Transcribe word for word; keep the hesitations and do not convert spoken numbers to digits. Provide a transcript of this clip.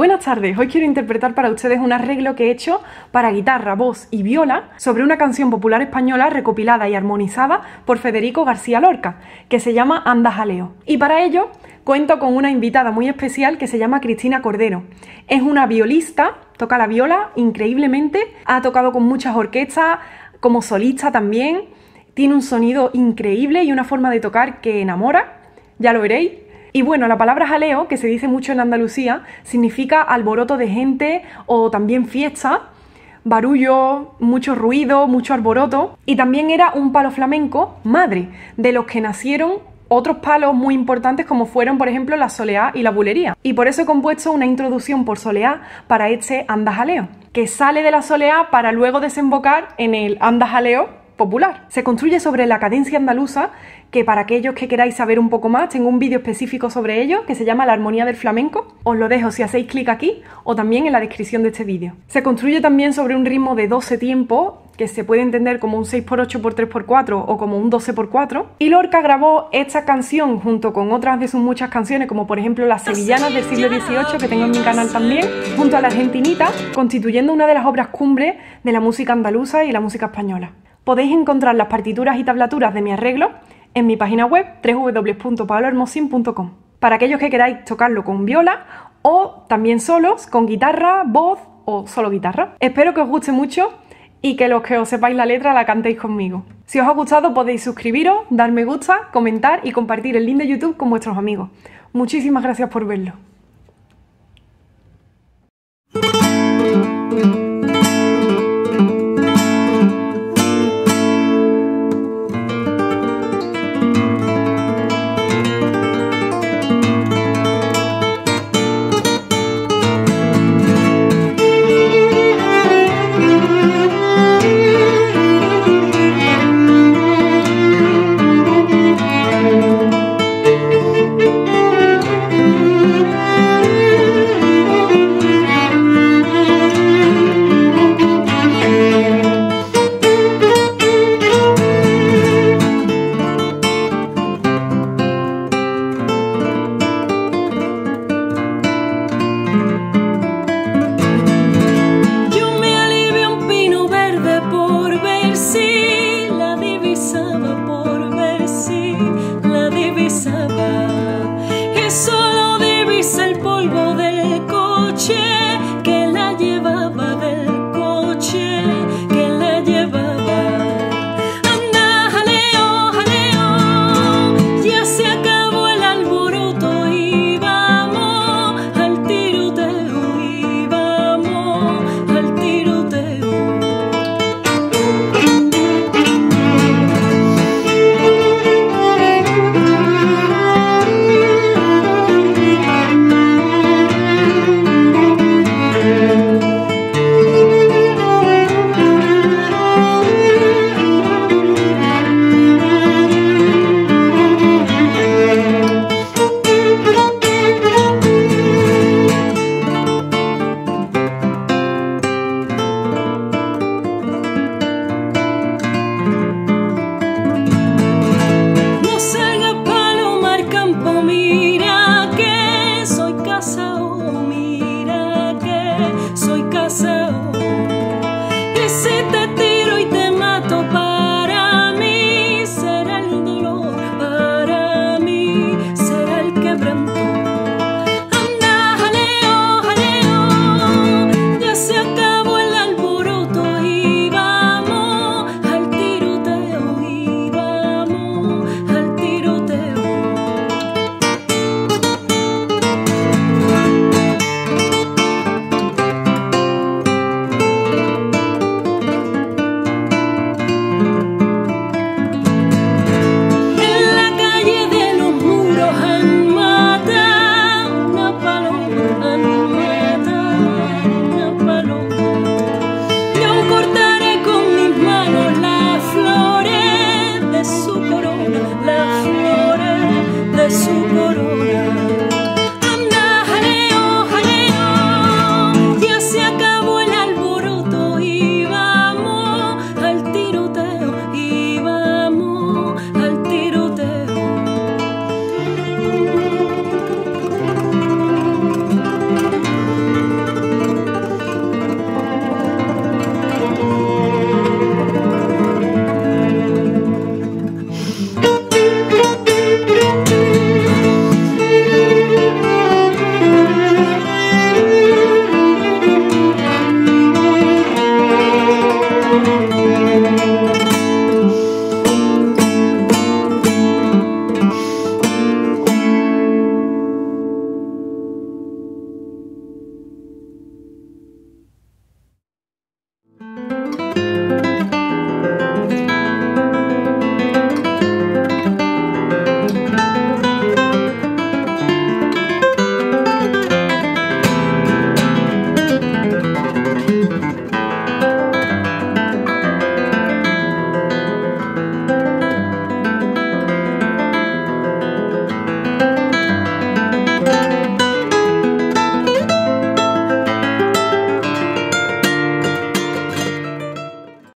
Buenas tardes, hoy quiero interpretar para ustedes un arreglo que he hecho para guitarra, voz y viola sobre una canción popular española recopilada y armonizada por Federico García Lorca, que se llama Anda, Jaleo. Y para ello cuento con una invitada muy especial que se llama Cristina Cordero. Es una violista, toca la viola increíblemente, ha tocado con muchas orquestas, como solista también, tiene un sonido increíble y una forma de tocar que enamora, ya lo veréis. Y bueno, la palabra jaleo, que se dice mucho en Andalucía, significa alboroto de gente o también fiesta, barullo, mucho ruido, mucho alboroto. Y también era un palo flamenco madre, de los que nacieron otros palos muy importantes como fueron, por ejemplo, la soleá y la bulería. Y por eso he compuesto una introducción por soleá para este anda jaleo, que sale de la soleá para luego desembocar en el anda jaleo popular. Se construye sobre la cadencia andaluza, que para aquellos que queráis saber un poco más, tengo un vídeo específico sobre ello que se llama La armonía del flamenco. Os lo dejo si hacéis clic aquí o también en la descripción de este vídeo. Se construye también sobre un ritmo de doce tiempos, que se puede entender como un seis por ocho por tres por cuatro o como un doce por cuatro. Y Lorca grabó esta canción junto con otras de sus muchas canciones, como por ejemplo Las sevillanas del siglo dieciocho, que tengo en mi canal también, junto a La Argentinita, constituyendo una de las obras cumbres de la música andaluza y la música española. Podéis encontrar las partituras y tablaturas de mi arreglo en mi página web doble u doble u doble u punto paola hermosin punto com para aquellos que queráis tocarlo con viola o también solos, con guitarra, voz o solo guitarra. Espero que os guste mucho y que los que os sepáis la letra la cantéis conmigo. Si os ha gustado podéis suscribiros, dar me gusta, comentar y compartir el link de YouTube con vuestros amigos. Muchísimas gracias por verlo.